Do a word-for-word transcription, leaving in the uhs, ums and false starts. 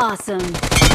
Awesome.